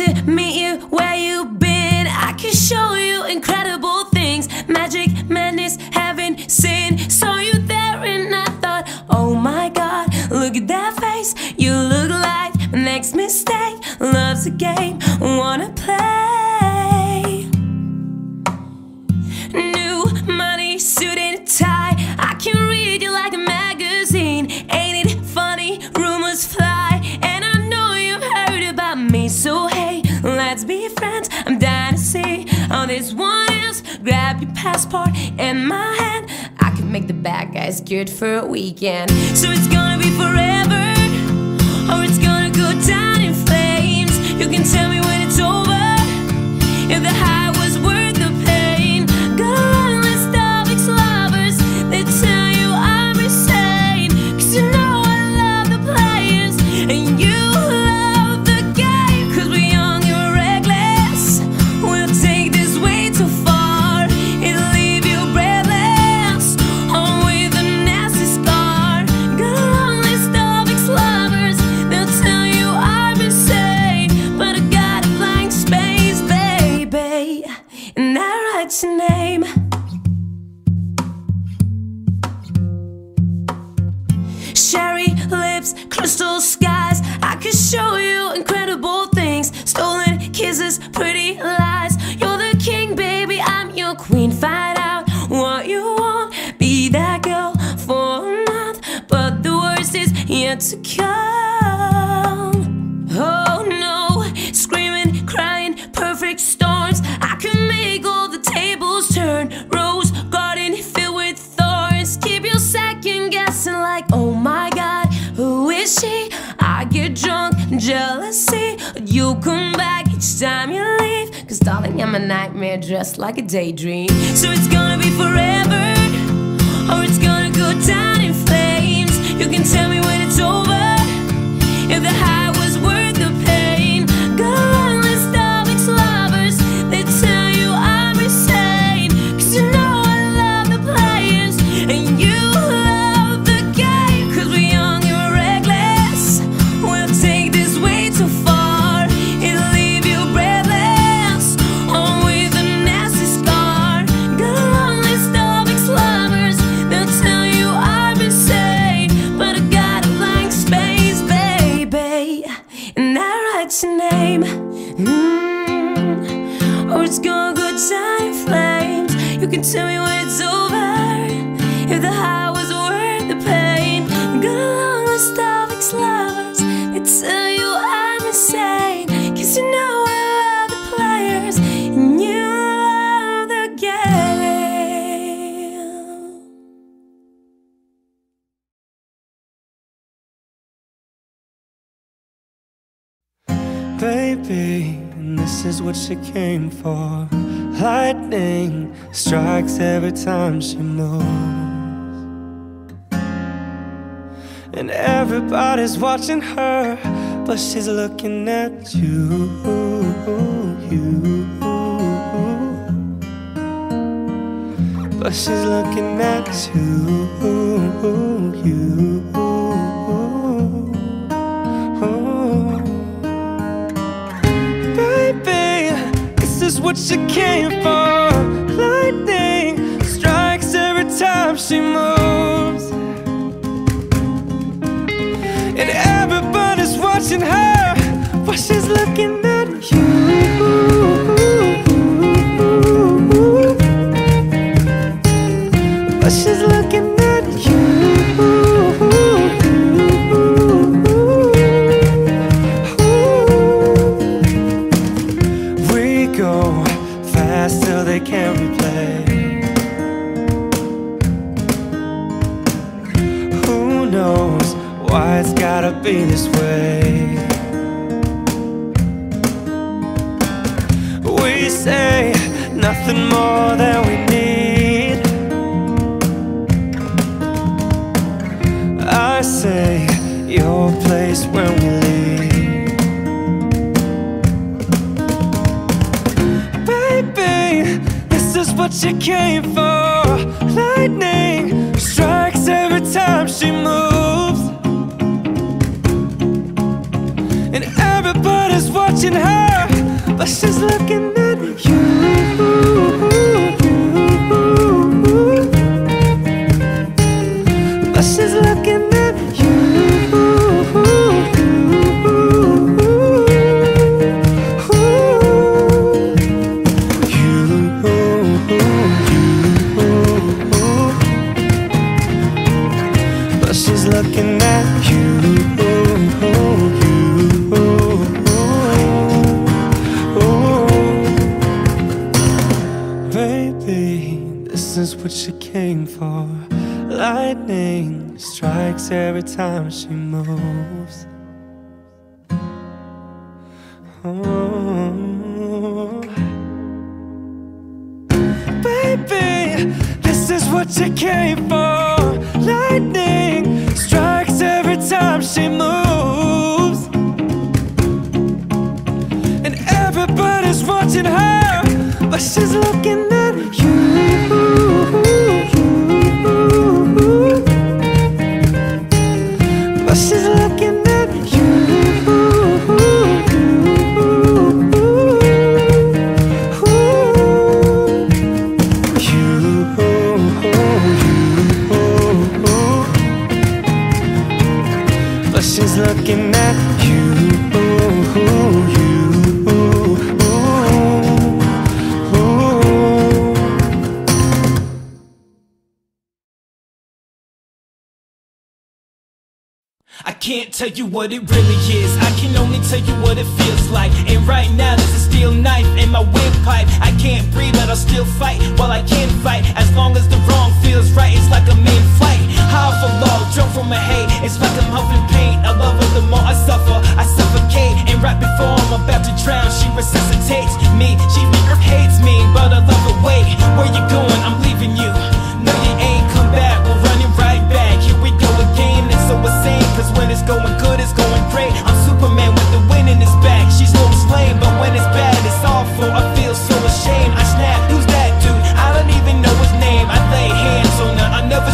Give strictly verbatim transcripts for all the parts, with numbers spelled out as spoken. nice to meet you, where you been? I can show you incredible things, magic, madness, heaven, sin. Saw you there and I thought, oh my god, look at that face. You look like my next mistake. Love's a game, wanna play. New money, suit and tie, I can read you like a magazine. Ain't it funny, rumors fly, and I know you've heard about me. So hey, let's be friends, I'm dying to see all this one else. Grab your passport in my hand, I can make the bad guys good for a weekend. So it's gonna be forever, or it's gonna go down in flames. You can tell me when it's over, if the high was worth the pain. Got a long list of ex-lovers, they tell you I'm insane. Cause you know I love the players, and you love the game. Cause we're young and we're reckless, we'll take this way too far. It'll leave you breathless, home with a nasty scar. Got a long list of ex-lovers, they'll tell you I'm insane. But I got a blank space, baby, and I write your name. Cherry lips, crystal skies, I could show you incredible things. Stolen kisses, pretty lies, you're the king, baby, I'm your queen. Find out what you want, be that girl for a month, but the worst is yet to come. Oh no, screaming, crying, perfect storms, I can make all the tables turn. Rose garden filled with thorns, keep you second guessing like, oh my god, who is she? I get drunk, jealousy, you come back each time you leave. Cause darling, I'm a nightmare dressed like a daydream. So it's gonna be forever, or it's gonna go down in flames. You can tell me when it's over, if the high was worth the pain. Got a long list of ex-lovers, they tell you I'm insane. Cause you know I love the players, and you love the game. Cause we're young and we're reckless, we'll take this way too far. It'll leave you breathless, home with a nasty scar. Got a long list of ex-lovers, they'll tell you I'm insane. But I got a blank space, baby, and I write your name. Mm. Or it's gonna go down in flames. You can tell me when it's over, if the high was worth the pain. Got a long list of ex-lovers, they tell you I'm insane. Cause you know I love the players, and you love the game. Baby, and this is what she came for. Lightning strikes every time she moves, and everybody's watching her, but she's looking at you, you. But she's looking at you, you. Baby, this is what she came for. Lightning strikes every time she moves, and everybody's watching her, but she's looking at you. But she's looking at you. We go fast till they can't replay. Who knows why it's gotta be this way? We say nothing more than we need. I say your place when we leave. Baby, this is what you came for. Lightning strikes every time she moves, and everybody's watching her, is looking at you, ooh, ooh, ooh, ooh. Baby, this is what she came for. Lightning strikes every time she moves. Oh. Baby, this is what you came for. Lightning strikes every time she moves, and everybody's watching her, but she's looking at you, but she's looking at you. She's looking at you, you, ooh, ooh. I can't tell you what it really is, I can only tell you what it feels like. And right now there's a steel knife in my windpipe. I can't breathe but I'll still fight. While I can fight, as long as the wrong feels right. It's like I'm in flight, high for love, drunk from my hate. It's like I'm huffing pain. I love her the more I suffer, I suffocate. And right before I'm about to drown, she resuscitates me. She hates me, but I love her. Wait, where you going? I'm leaving you. No, you ain't come back. We're running right back. Here we go again. It's so insane, cause when it's going good, it's going great. I'm Superman with the wind in his back. She's always lame, but when it's bad, it's awful. I feel so ashamed. I snap. Who's that dude? I don't even know his name. I lay hands on her. I never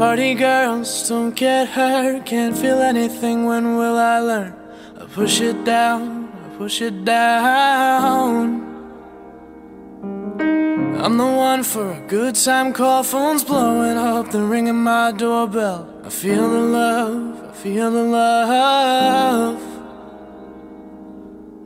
Party girls, don't get hurt. Can't feel anything, when will I learn? I push it down, I push it down. I'm the one for a good time call. Phone's blowing up, they're ringing my doorbell. I feel the love, I feel the love.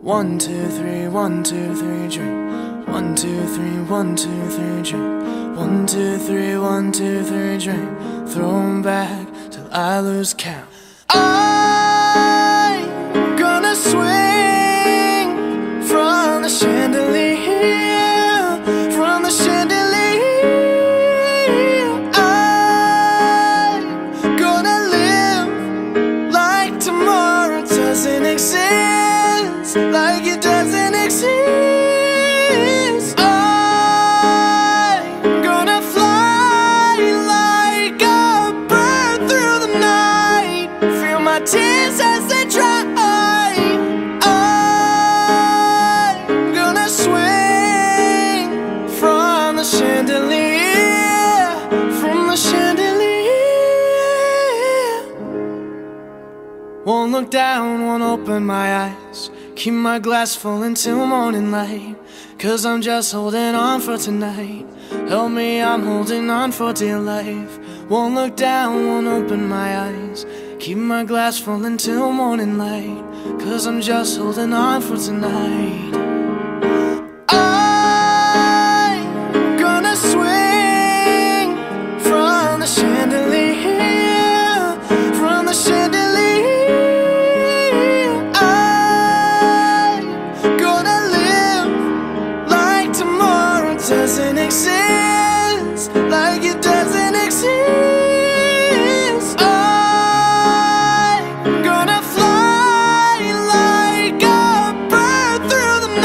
One, two, three, one, two, three, drink. One, two, three, one, two, three, drink. One, two, three, one, two, three, drink. Throw 'em back till I lose count. I'm gonna swing from the chandelier, from the chandelier. I'm gonna live like tomorrow doesn't exist, like it doesn't exist. Tears as they dry. I'm gonna swing from the chandelier, from the chandelier. Won't look down, won't open my eyes. Keep my glass full until morning light, 'cause I'm just holding on for tonight. Help me, I'm holding on for dear life. Won't look down, won't open my eyes. Keep my glass full until morning light, 'cause I'm just holding on for tonight. I'm gonna swing from the chandelier, from the chandelier. I'm gonna live like tomorrow doesn't exist, like it doesn't exist. I'm gonna fly like a bird through the night.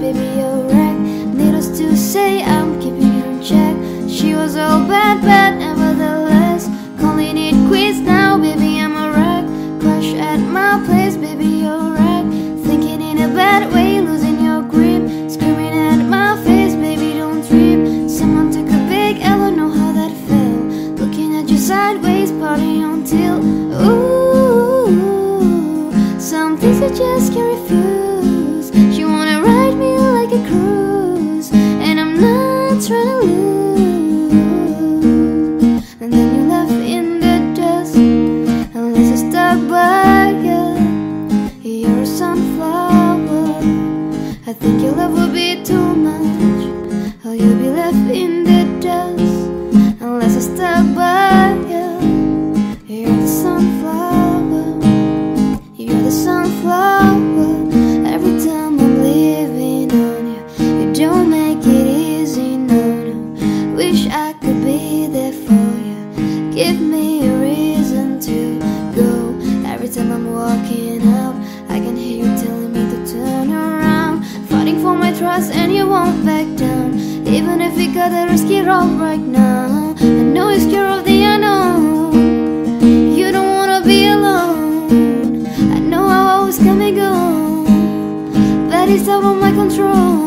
baby, alright. Needless to say, I'm keeping her in check. She was all bad, but nevertheless, calling it quits now, baby, I'm a wreck. Crash at my place, baby, alright. Thinking in a bad way, losing your grip, screaming at my face, baby, don't trip. Someone took a big L, I know how that felt. Looking at you sideways, party until, ooh, some things you just can't refuse. I think your love will be too much, or you'll be left in the dust. Unless I stop by you, you're the sunflower, you're the sunflower. Every time I'm living on you, you don't make it easy, no, no. Wish I could be there for you, give me a reason to go. Every time I'm walking up, I can hear you telling me to turn around, for my trust, and you won't back down, even if we gotta risk it all right now. I know you're scared of the unknown, you don't wanna be alone. I know I'll always come and go, but it's out of my control.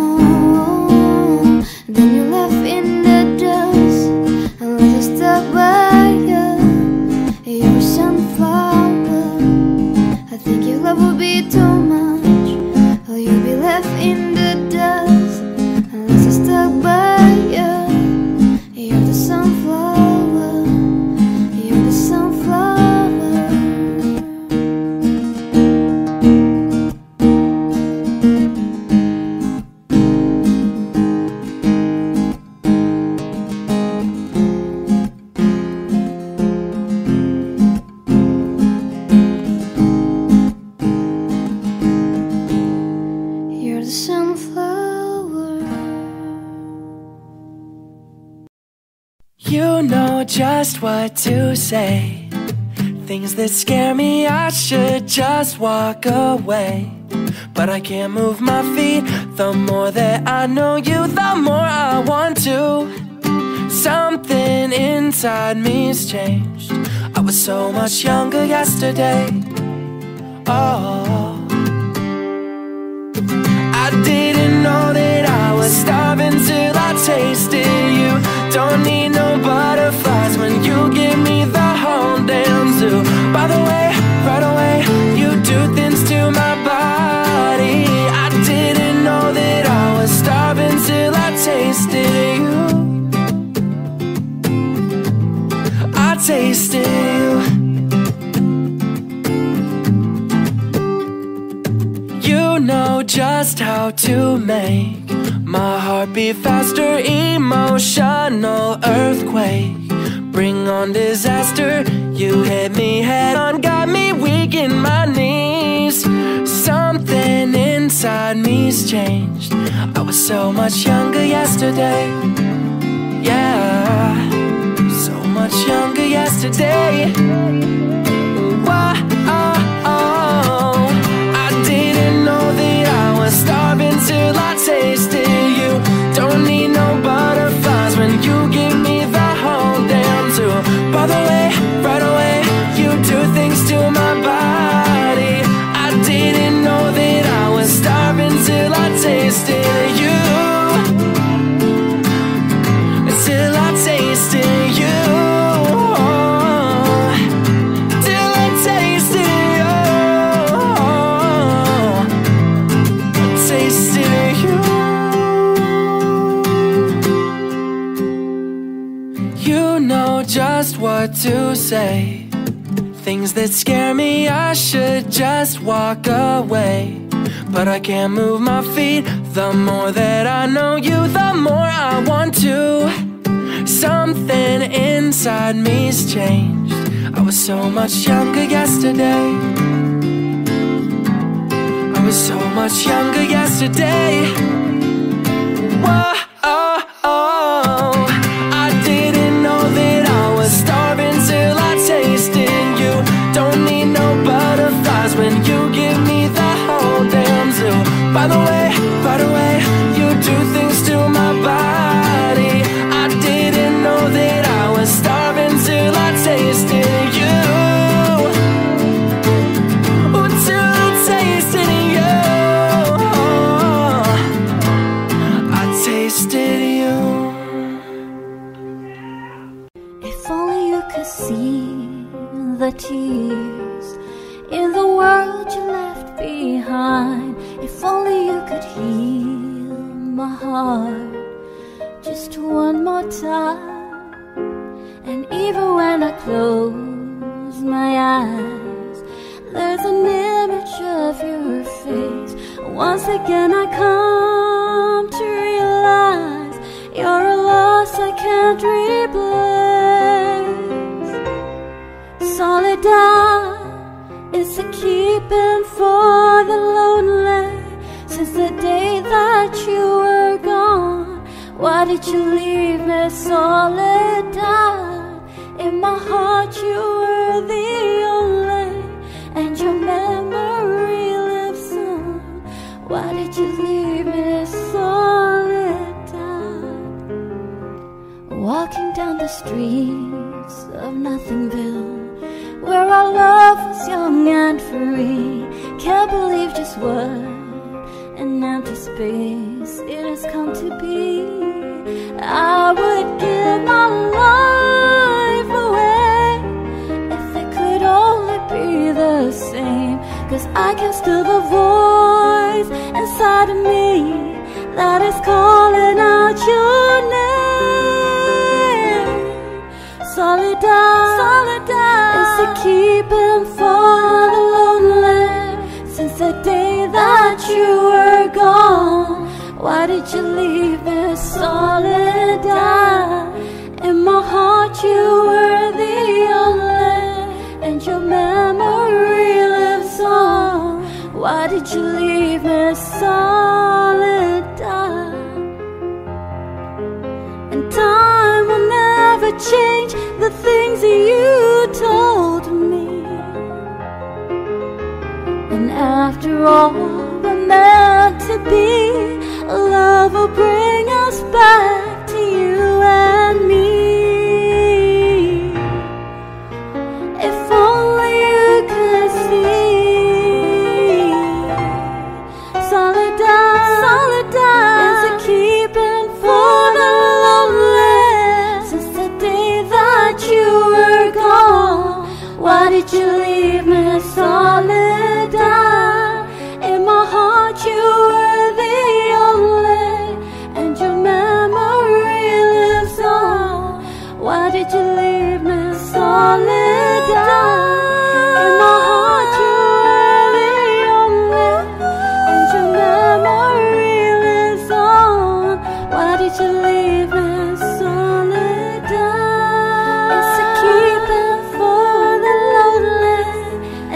Then you're left in the dust, unless I stop by you. You're a sunflower, I think your love will be too much, or you'll be left in the just what to say. Things that scare me, I should just walk away, but I can't move my feet. The more that I know you, the more I want to. Something inside me's changed. I was so much younger yesterday. Oh, I didn't know that I was starving till I tasted you. Don't need no butterflies when you give me the whole damn zoo. By the way, right away, you do things to my body. I didn't know that I was starving till I tasted you. I tasted you. You know just how to make my heart beat faster, emotional earthquake. Bring on disaster, you hit me head on, got me weak in my knees. Something inside me's changed. I was so much younger yesterday. Yeah, so much younger yesterday. Why, oh, oh. I didn't know that I was starving till I tasted. Don't need no butterflies when you give me the whole damn zoo. By the way, right away, you do things to my body. I didn't know that I was starving till I tasted you. Until I tasted you. Till I tasted you. I tasted you. Just what to say. Things that scare me, I should just walk away, but I can't move my feet. The more that I know you, the more I want to. Something inside me's changed. I was so much younger yesterday. I was so much younger yesterday. Whoa. By the way, by the way the tears in the world you left behind. If only you could heal my heart just one more time. And even when I close my eyes, there's an image of your face. Once again I come to realize you're a loss I can't replace. Soledad is a keeping for the lonely. Since the day that you were gone, why did you leave me, Soledad? In my heart you were the only, and your memory lives on. Why did you leave me, Soledad? Walking down the streets of Nothingville, where our love was young and free, can't believe just what an empty space it has come to be. I would give my life away if it could only be the same. Cause I can still the voice inside of me that is calling out your name. Soledad, Soledad is a keeping for the lonely. Since the day that you were gone, why did you leave me, Soledad? In my heart you were the only, and your memory lives on. Why did you leave me, Soledad? And time will never change the things that you told me. And after all meant to be, love will bring us back to you and me. If only you could see, Soledad, Soledad is a keeping for the lonely. Since the day that you were gone, why did you leave me, Soledad? Why did you leave me, Soledad? In my heart you were the only, and your memory lives on. Why did you leave me, Soledad? It's a keeping for the lonely,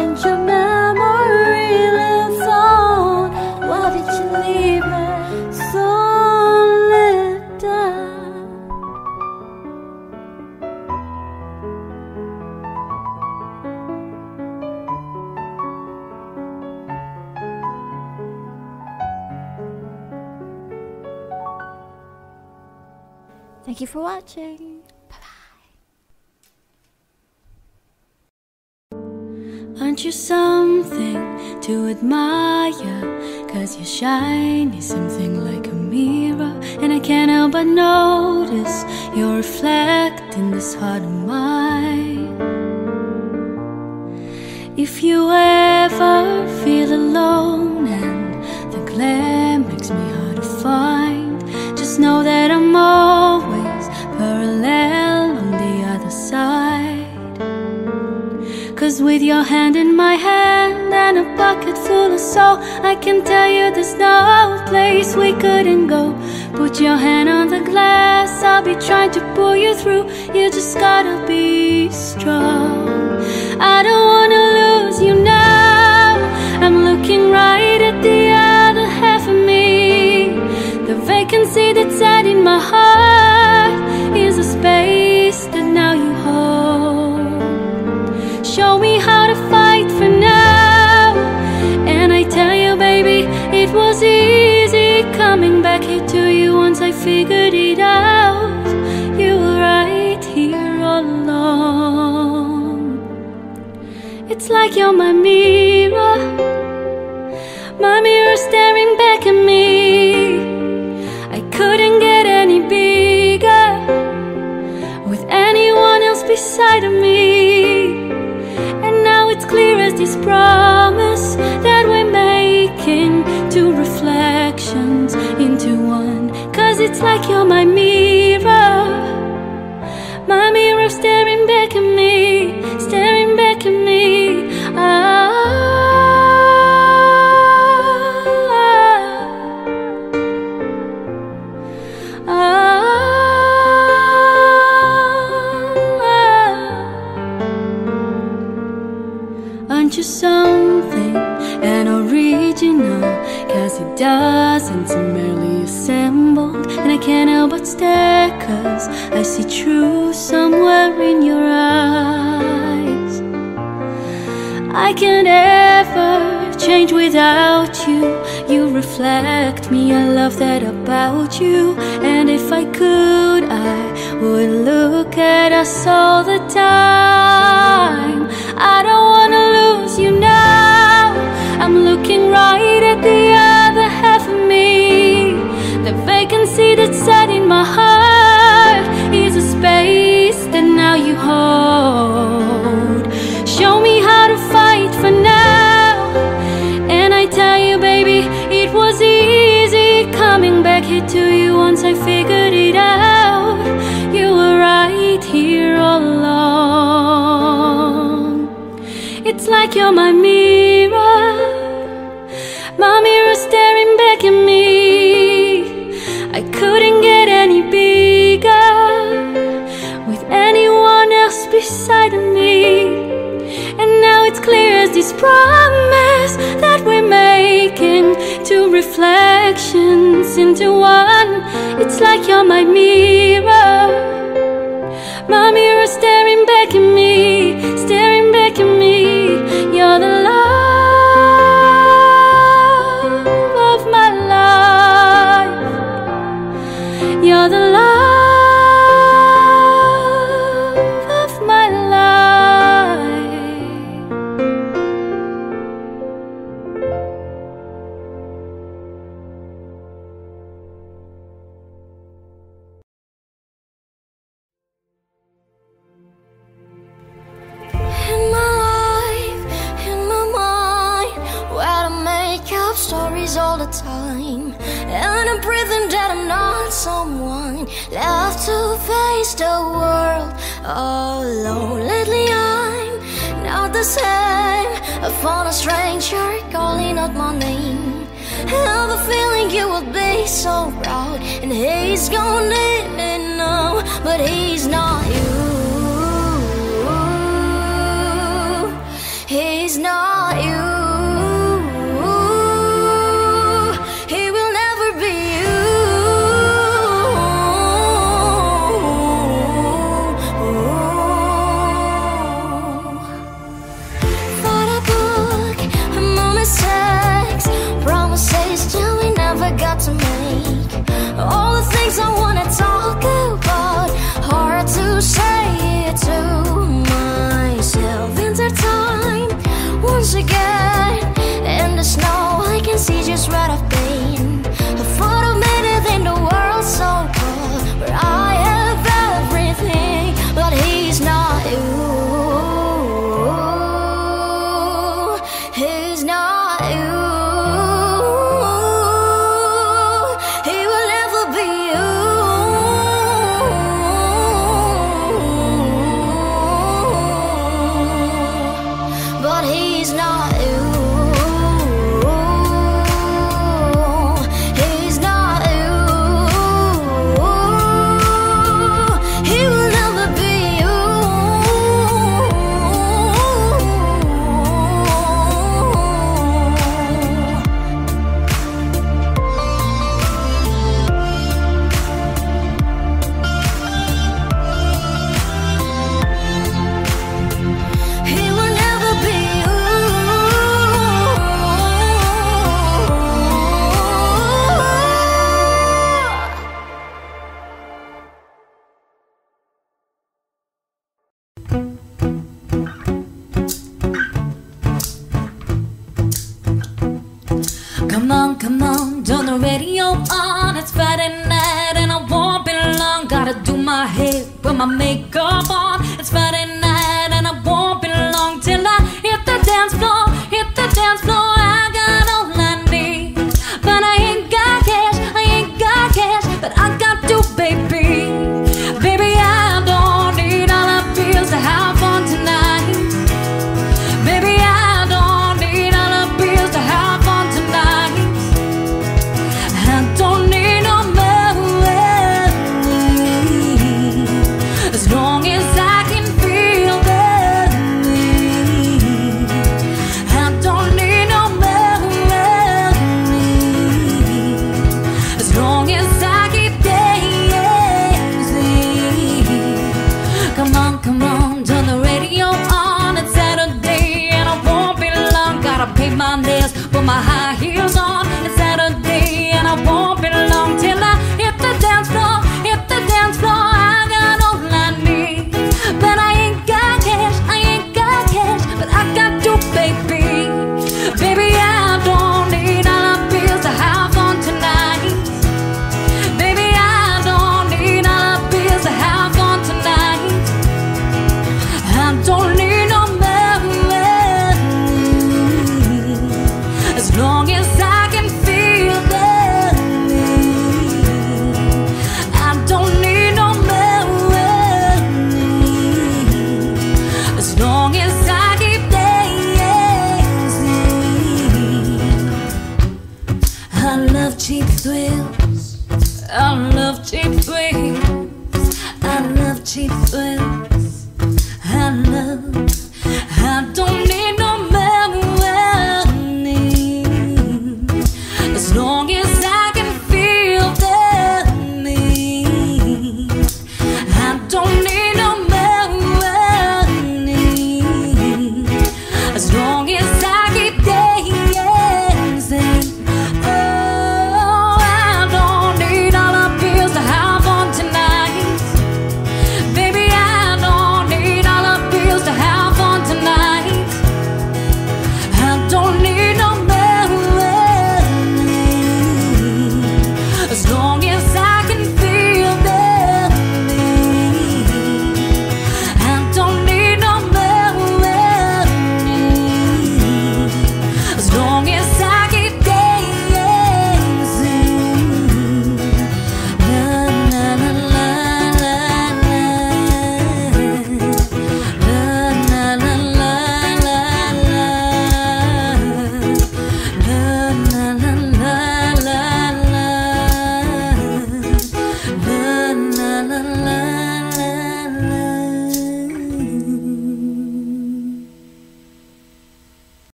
and your memory lives on. Why did you leave me, Soledad? Thank you for watching. Bye-bye. Aren't you something to admire? Cause you shine is something like a mirror. And I can't help but notice your reflect in this heart of mine. If you ever feel alone and the glare makes me hard to find, just know that I'm always parallel on the other side. Cause with your hand in my hand and a bucket full of soul, I can tell you there's no place we couldn't go. Put your hand on the glass, I'll be trying to pull you through. You just gotta be strong. I don't wanna lose you now. I'm looking right at the other half of me. The vacancy that's set in my heart is a space that now you hold. Show me how to fight for now. And I tell you, baby, it was easy coming back here to you once I figured it out. You were right here all along. It's like you're my mirror, my mirror staring back at me. I couldn't get any bigger with anyone else beside of me. it's like you're my mirror, my mirror staring back at me, staring back at me. Ah, ah, ah. Aren't you something an original? 'Cause it doesn't merely assembled, and I can't help but stare, 'cause I see truth somewhere in your eyes. I can't ever change without you. You reflect me, I love that about you. And if I could, I would look at us all the time. I don't wanna lose you now. I'm looking right at the other half of me. The vacancy that's set in my heart is a space that now you hold. Show me how to fight for now. And I tell you, baby, it was easy coming back here to you once I figured it out. You were right here all along. It's like you're my mirror, my mirror staring back at me. I couldn't get any bigger with anyone else beside me. And now it's clear as this promise that we're making, two reflections into one. It's like you're my mirror, my mirror staring back at me, staring back at me. You're the love all the time, and I'm breathing that I'm not someone left to face the world alone. Lately I'm not the same. I found a stranger calling out my name. Have a feeling you would be so proud, and he's gonna need me now, but he's not you. He's not you. All the things I wanna talk about, hard to say it to myself. Winter time, once again, in the snow I can see just right I've been. I thought a minute in the world so cold, where I have everything, but he's not you. I I love cheap things, I love cheap things, I love, I don't need no money, as long as I can feel that need, I don't need no money, as long as I keep dancing.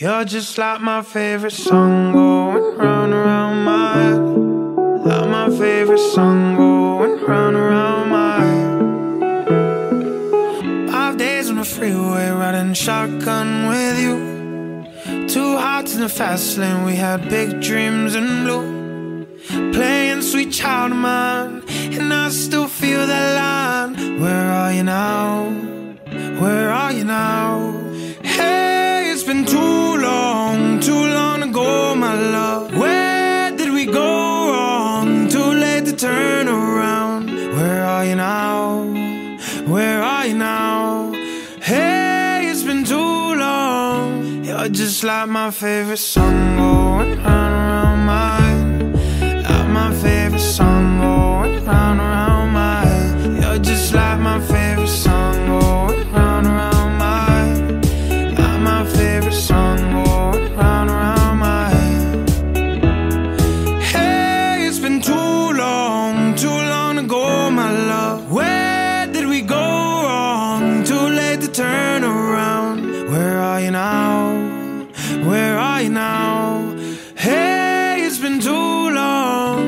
You're just like my favorite song going round around my head, like my favorite song going round around my head. Five days on the freeway riding shotgun with you, two hearts in the fast lane, we had big dreams in blue, playing sweet child of mine, and I still feel that line. Where are you now? Where are you now? Hey, it's been too long, too long ago, my love. Where did we go wrong? Too late to turn around. Where are you now? Where are you now? Hey, it's been too long. You're just like my favorite song going round around my head, like my favorite song going round around my head. You're just like my favorite song going round around my head, like my favorite song going round around my head. Hey, it's been too long, too long ago, my love. Where did we go wrong? Too late to turn around. Where are you now? Where are you now? Hey, it's been too long.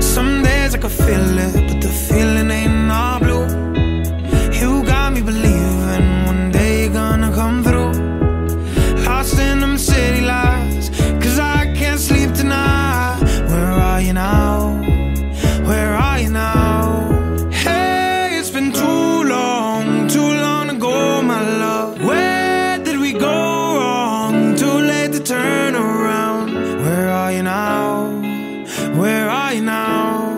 Some days I could feel it, but the feeling ain't all blue. You got me believing one day you're gonna come through. In them city lights, 'cause I can't sleep tonight. Where are you now? Where are you now? Hey, it's been too long, too long ago, my love. Where did we go wrong? Too late to turn around. Where are you now? Where are you now?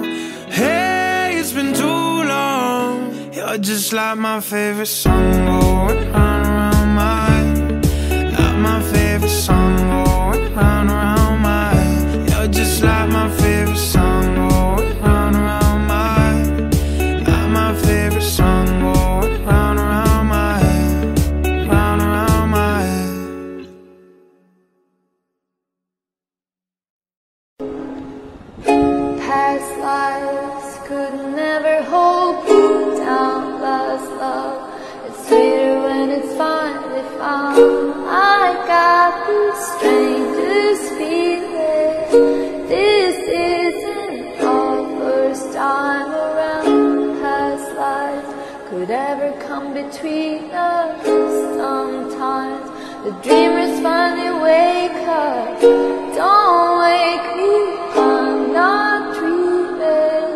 Hey, it's been too long. You're just like my favorite song going round around my head, my favorite song going round around my head. You're just like my favorite song going round around my head, like my favorite song going round around my head, round around my head. Past lives could never hold you down. Lost love, it's sweeter when it's finally found. I got the strength to speak it. This isn't our first time around. Past lives could ever come between us. Sometimes the dreamers finally wake up. Don't wake me, I'm not dreaming.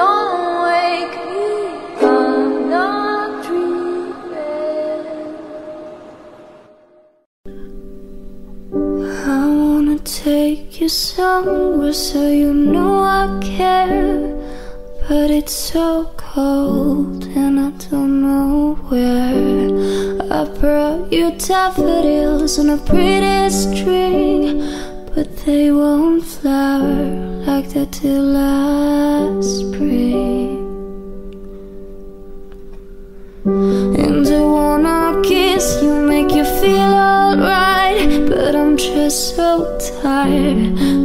Don't wake me, I'm not dreaming. I wanna take you somewhere so you know I care, but it's so cold and I don't know where. I brought you daffodils on a pretty string, but they won't flower like that till last spring. And I wanna kiss you, make you feel alright, but I'm just so tired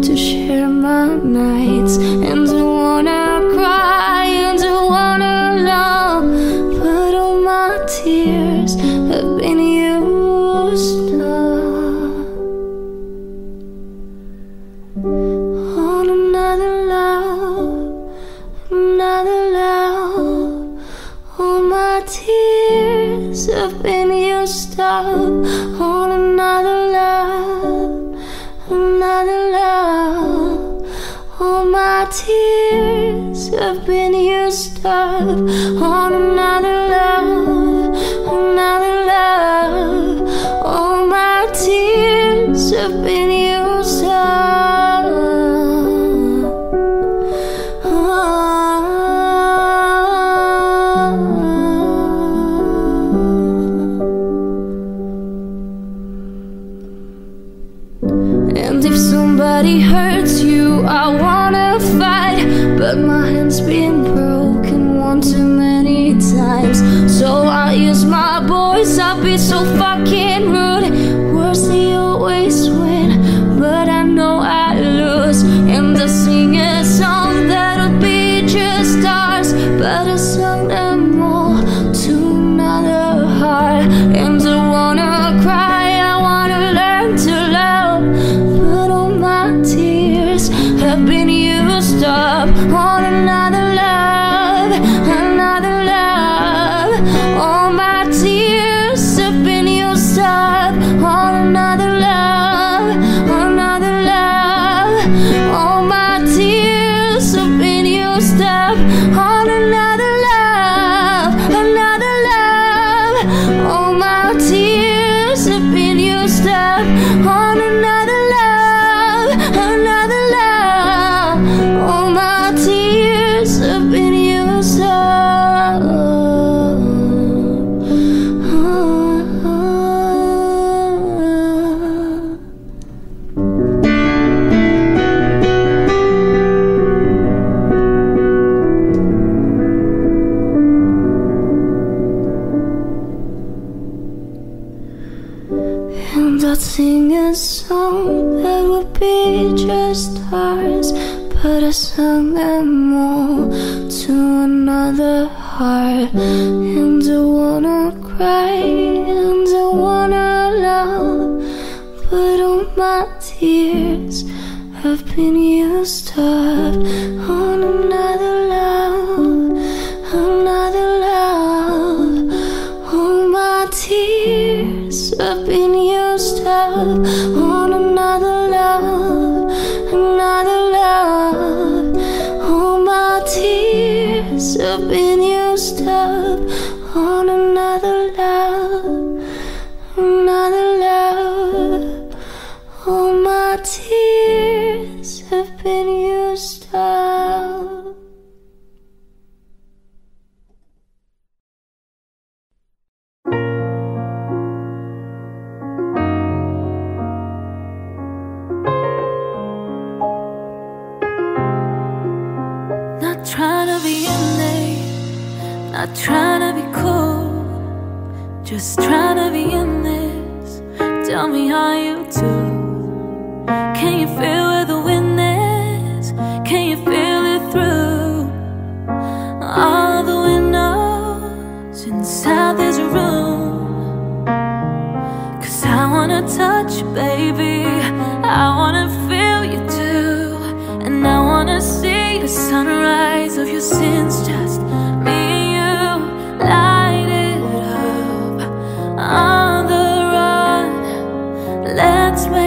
to share my nights, and I wanna cry, and I wanna love, but all my tears have been used up on another love, another love. All my tears have been used up on another love, another love. All my tears have been used up on another love, another love. All my tears have been used up. Oh. And if somebody hurts you, I wanna fight, but my hand's been broken one too many times. So I use my voice, I'll be so fucking rude. Words they always win, but I know I lose. And I sing a song that'll be just ours, but I sung them all to another heart. And I wanna cry, I wanna learn to love, but all my tears have been used up on another love, another love. All my tears have been used up on another love, another love. All my tears have been used up on another love, another love. All my tears have been used up on another love, another love. All my tears have been used up. And I'd sing a song that would be just ours, but I sung them all to another heart. And I wanna cry, and I wanna love, but all my tears have been used up on another love, another love. All my tears have been used up on another love, another love. Have been used up on another love, another love. All my tears have been used up. Not trying to be in there, not trying to be cool, just trying to be in this. Tell me how you do. Can you feel where the wind is? Can you feel it through all the windows inside this room? Cause I wanna touch you, baby, I wanna feel you too, and I wanna see the sunrise of your sins, just me and you. Light it up on the run. Let's make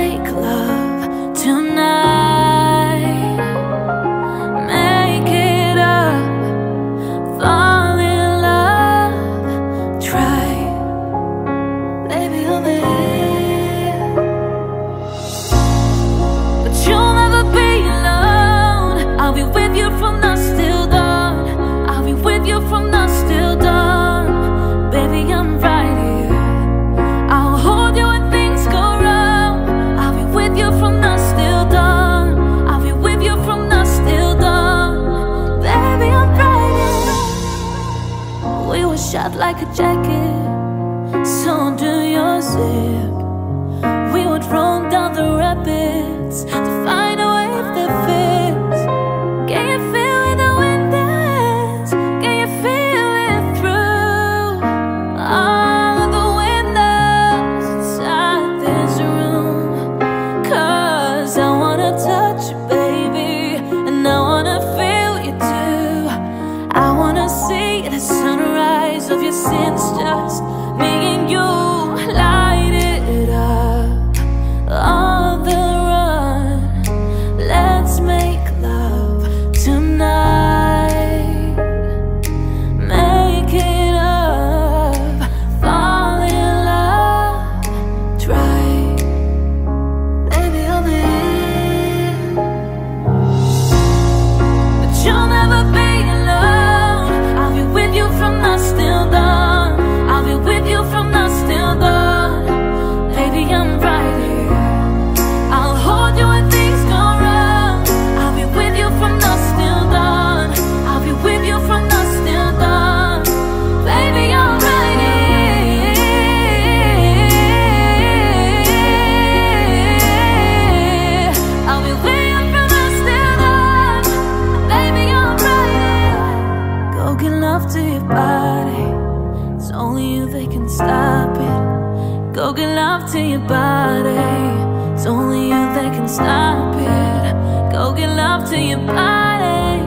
to your body. It's only you that can stop it. Go get love to your body.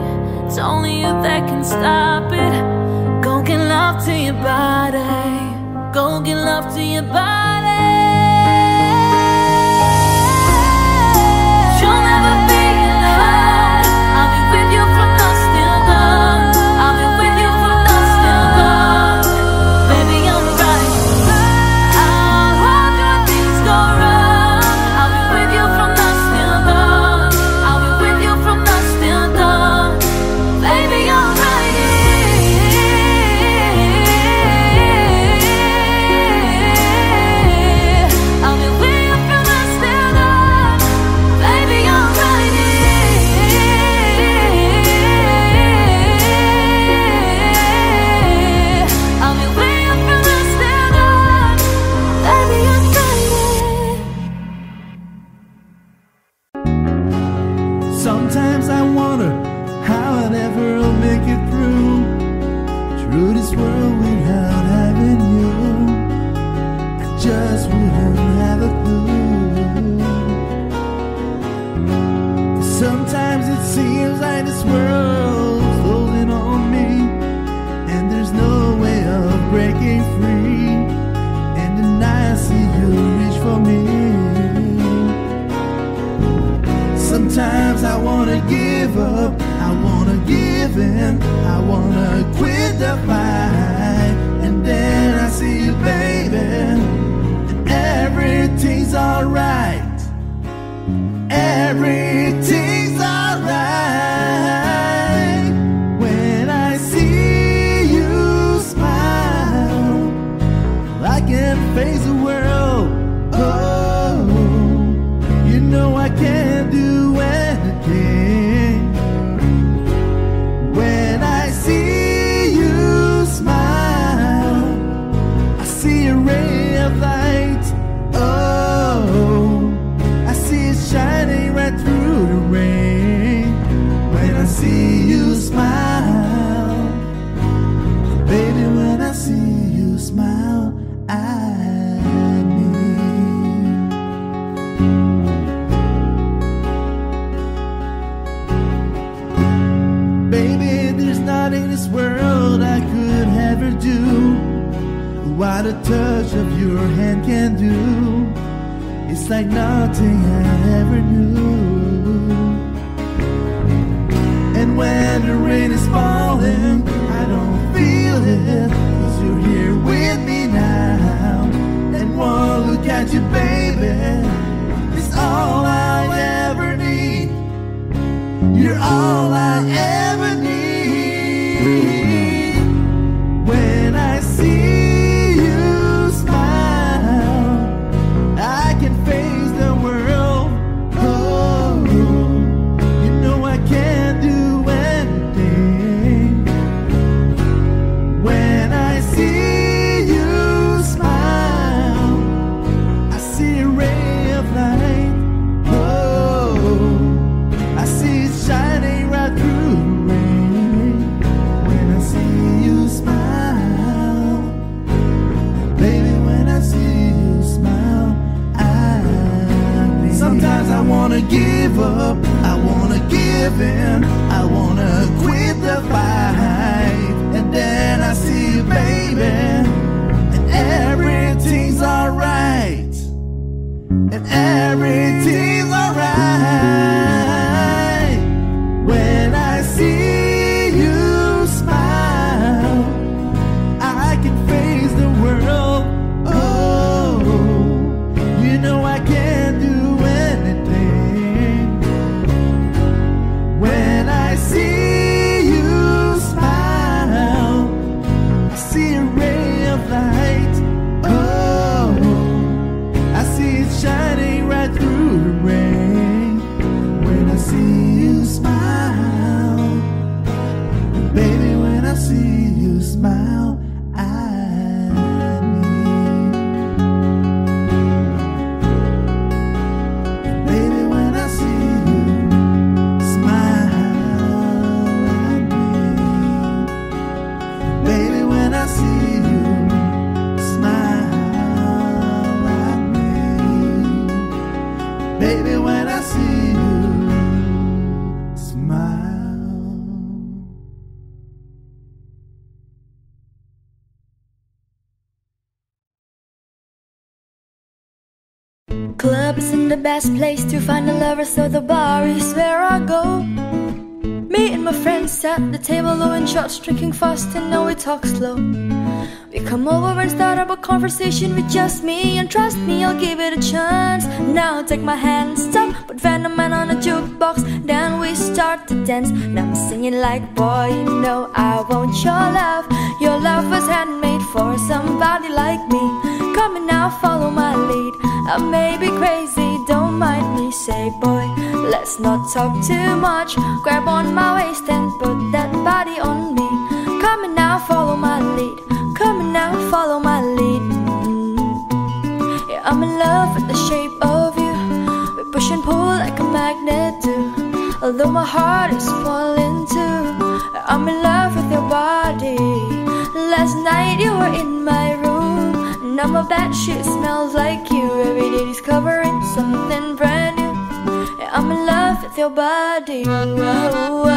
It's only you that can stop it. Go get love to your body. Go get love to your body. You'll never be alone. I'll be with you from dusk till dawn. I'll be with you from dusk till dawn. Baby, I'm right. I'll hold you when things go wrong. I'll be with you from dusk till dawn. I'll be with you from dusk till dawn. Baby, I'm right. I'll be with you from dusk till dawn. Baby, I see you smile at me. the best place to find a lover, so the bar is where I go. Me and my friends at the table, doing shots, drinking fast, and now we talk slow. We come over and start up a conversation with just me, and trust me, I'll give it a chance. Now I'll take my hand, stop, put Venom Man on a jukebox, then we start to dance. Now I'm singing like, boy, you know I want your love. Your love was handmade for somebody like me. Come and now follow my lead. I may be crazy, don't mind me. Say, boy, let's not talk too much. Grab on my waist and put that body on me. Come and now follow my lead. Come and now follow my lead. Mm-hmm. Yeah, I'm in love with the shape of you. We push and pull like a magnet do. Although my heart is falling too, I'm in love with your body. Last night you were in my room. Now my bed sheet smells like you. Every day discovering something brand new. Yeah, I'm in love with your body. Whoa, whoa,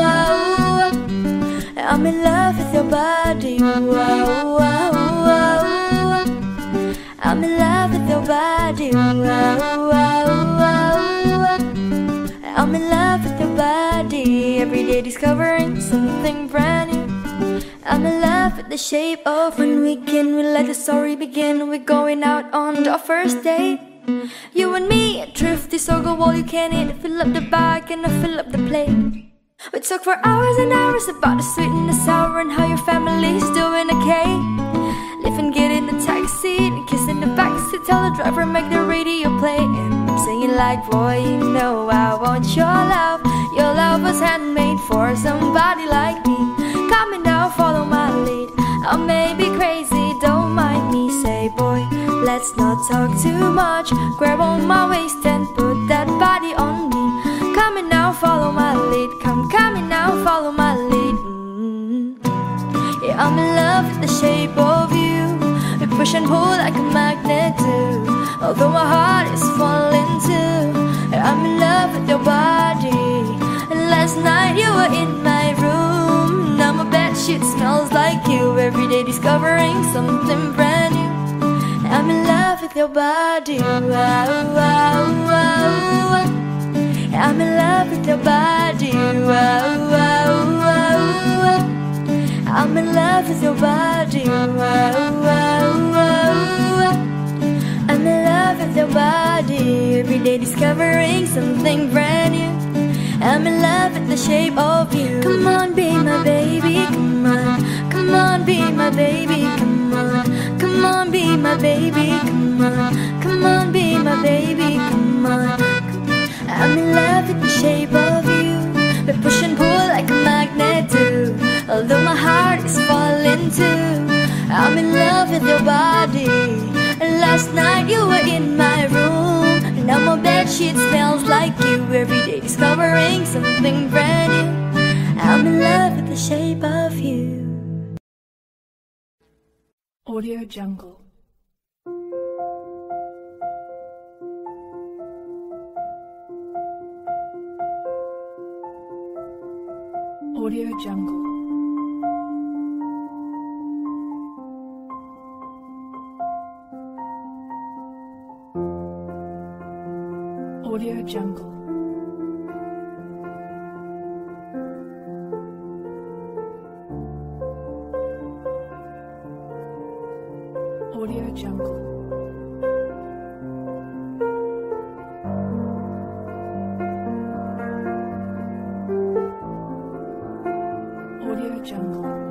whoa. I'm in love with your body. Wow, wow, wow. I'm in love with your body. Wow, wow, wow. I'm in love with your body. Every day discovering something brand new. I'm in love with the shape of when we can. We let the story begin. We're going out on our first date. You and me, a thrifty, so go all you can eat. Fill up the bag and I fill up the plate. We talk for hours and hours about the sweet and the sour and how your family's doing okay. Live and get in the taxi and kiss in the backseat. Tell the driver make the radio play. And I'm singing like, boy, you know I want your love. Your love was handmade for somebody like me. Come and now follow my lead. I may be crazy, don't mind me. Say, boy, let's not talk too much. Grab on my waist and put that body on me. Come and now follow my lead. Come, come and now follow my lead. Mm-hmm. Yeah, I'm in love with the shape of you. We push and pull like a magnet do. Although my heart is falling too. Yeah, I'm in love with your body. And last night you were in my room. Now my bed sheet smells like you. Every day discovering something brand new. Yeah, I'm in love with your body. Wow, wow, wow. I'm in love with your body. Wow, wow, wow. I'm in love with your body. Wow, wow, wow. I'm in love with your body. Every day discovering something brand new. I'm in love with the shape of you. Come on, be my baby, come on. Come on, be my baby, come on. Come on, be my baby, come on. Come on, be my baby, come on. I'm in love with the shape of you. We push and pull like a magnet do. Although my heart is falling too. I'm in love with your body. And last night you were in my room. And now my bed sheet smells like you. Every day discovering something brand new. I'm in love with the shape of you. Audio Jungle. Audio Jungle. Audio Jungle. Audio Jungle. Jungle.